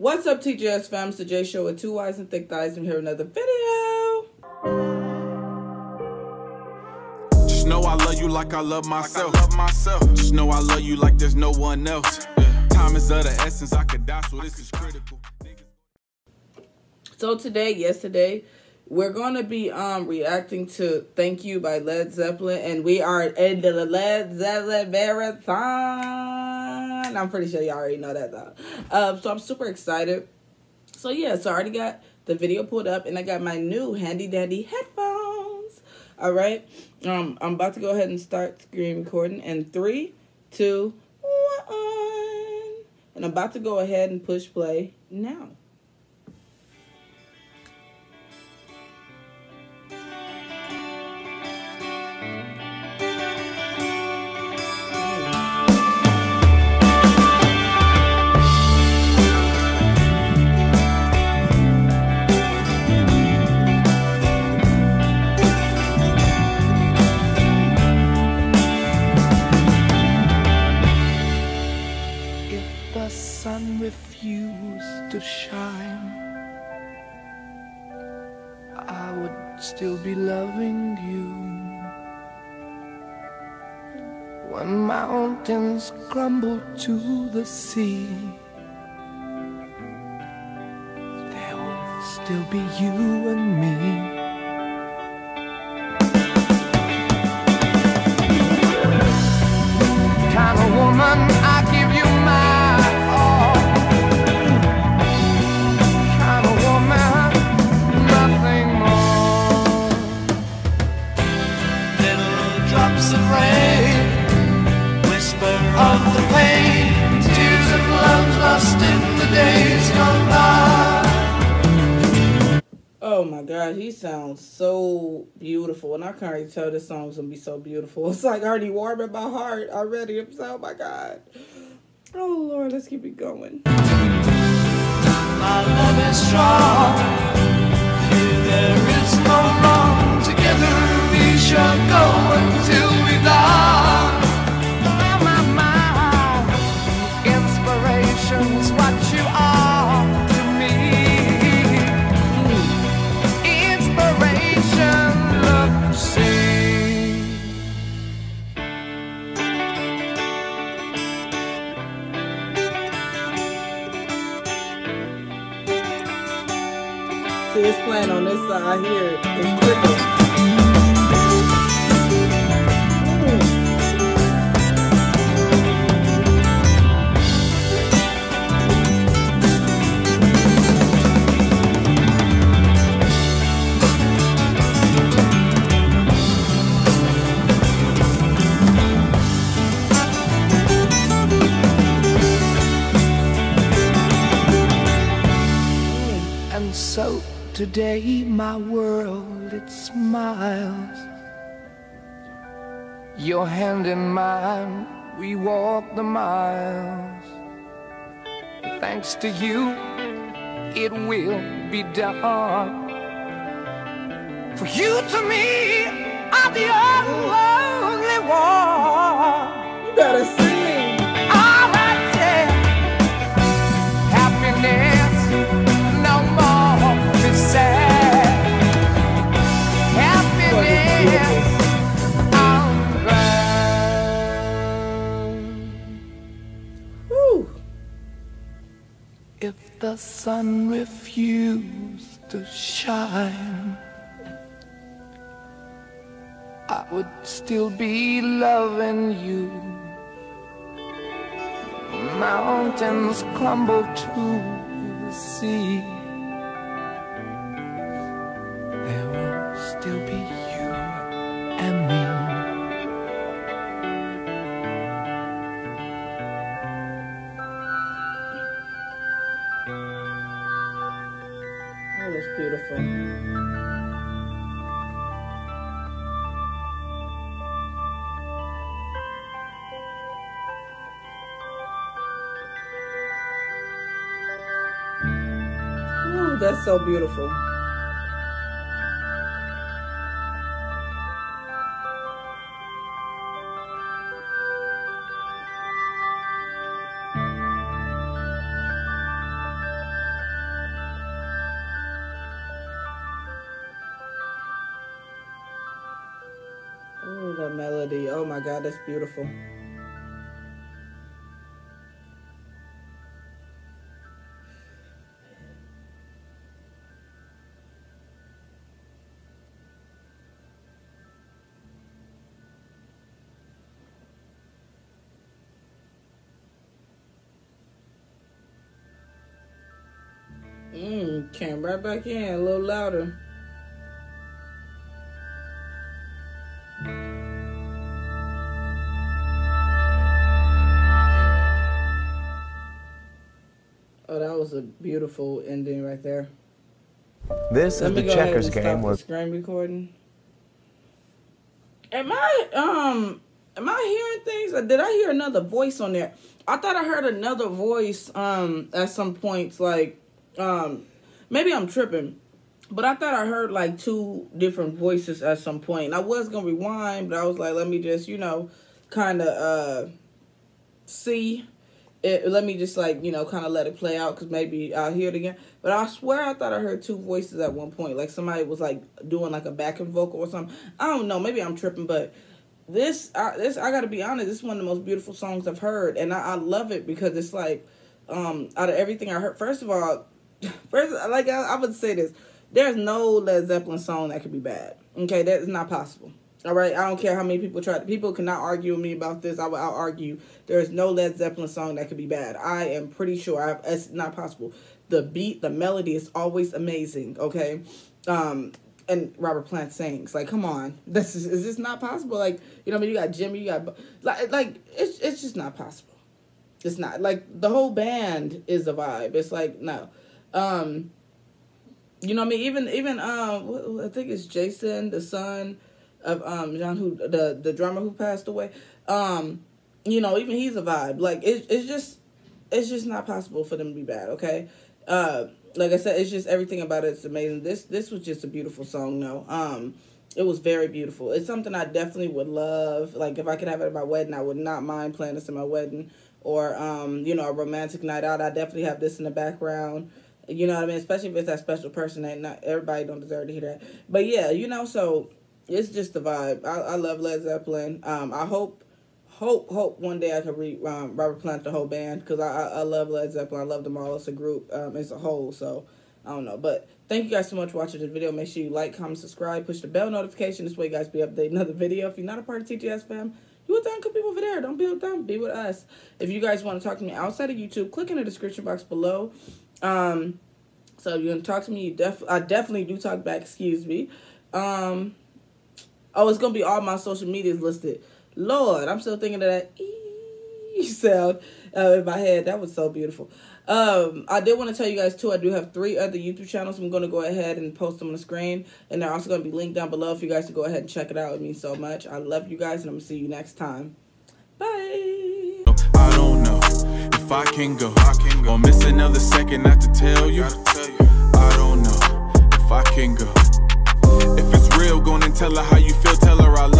What's up, TGS fam? It's the J Show with two Y's and thick thighs. I'm here with another video. Just know I love you like I love myself. Just know I love you like there's no one else. Time is of the essence. I could die, so this is critical. So today, yesterday, we're going to be reacting to Thank You by Led Zeppelin. And we are in the Led Zeppelin marathon. I'm pretty sure y'all already know that though. So I'm super excited. So yeah, so I already got the video pulled up. And I got my new handy dandy headphones. All right. I'm about to go ahead and start screen recording. And 3, 2, 1. And I'm about to go ahead and push play now. Refused to shine, I would still be loving you. When mountains crumble to the sea, there will still be you and me. Drops of rain, whisper of the pain, tears of love lost in the days gone by. Oh my gosh, he sounds so beautiful, and I can't already tell this song's gonna be so beautiful. It's like already warming my heart already. I'm so, oh my god. Oh Lord, let's keep it going. My love is strong. Here there is no wrong. Together we shall go until we die. My inspiration's what you are to me. Inspiration, look, see. See, it's playing on this side here. It's different. So today my world, it smiles. Your hand in mine, we walk the miles. Thanks to you, it will be done. For you to me, I'm the only one. You better sing. All right, yeah. Happiness. If the sun refused to shine, I would still be loving you. Mountains crumble to the sea, there will still be you and me. That was beautiful. Ooh, that's so beautiful. a melody. Oh my God, that's beautiful. Came right back in, a little louder. Oh, that was a beautiful ending right there. This is the checkers game. Was screen recording? Am I hearing things? Or did I hear another voice on there? I thought I heard another voice at some points, like maybe I'm tripping, but I thought I heard like two different voices at some point. And I was going to rewind, but I was like, let me just, you know, kind of see it. Let me just like, you know, kind of let it play out because maybe I'll hear it again. But I swear I thought I heard two voices at one point. Like somebody was like doing like a backing vocal or something. I don't know. Maybe I'm tripping, but I got to be honest, this is one of the most beautiful songs I've heard. And I love it because it's like out of everything I heard, first, like I would say this, there's no Led Zeppelin song that could be bad. Okay, that is not possible. All right, I don't care how many people try. People cannot argue with me about this. I'll argue. There is no Led Zeppelin song that could be bad. I am pretty sure. It's not possible. The beat, the melody is always amazing. Okay, and Robert Plant sings. Like, come on, is this not possible? Like, you know what I mean? You got Jimmy. You got like it's just not possible. It's not like the whole band is a vibe. It's like no. You know what I mean? Even I think it's Jason, the son of, John, who, the drummer who passed away. You know, even he's a vibe. Like, it's just not possible for them to be bad. Okay. Like I said, it's just everything about it's amazing. This was just a beautiful song though. It was very beautiful. It's something I definitely would love. Like if I could have it at my wedding, I would not mind playing this at my wedding or, you know, a romantic night out. I definitely have this in the background. You know what I mean? Especially if it's that special person that not everybody don't deserve to hear that. But yeah, you know, so it's just the vibe. I love Led Zeppelin. I hope one day I can read Robert Plant, the whole band, because I love Led Zeppelin. I love them all as a group, as a whole. So I don't know. But thank you guys so much for watching this video. Make sure you like, comment, subscribe, push the bell notification. This way you guys be updating another video. If you're not a part of TGS fam, be with them, be over there. Don't be with them. Be with us. If you guys want to talk to me outside of YouTube, click in the description box below. So if you're gonna talk to me, I definitely do talk back, excuse me. Oh, it's gonna be all my social medias listed. Lord, I'm still thinking of that E sound in my head. That was so beautiful. I did want to tell you guys too, I do have 3 other YouTube channels. I'm gonna go ahead and post them on the screen, and they're also gonna be linked down below for you guys to go ahead and check it out. It means so much. I love you guys, and I'm gonna see you next time. Bye. I don't know if I can go. Gonna miss another second not to tell you. I don't know if I can go. If it's real, go and tell her how you feel. Tell her I love you.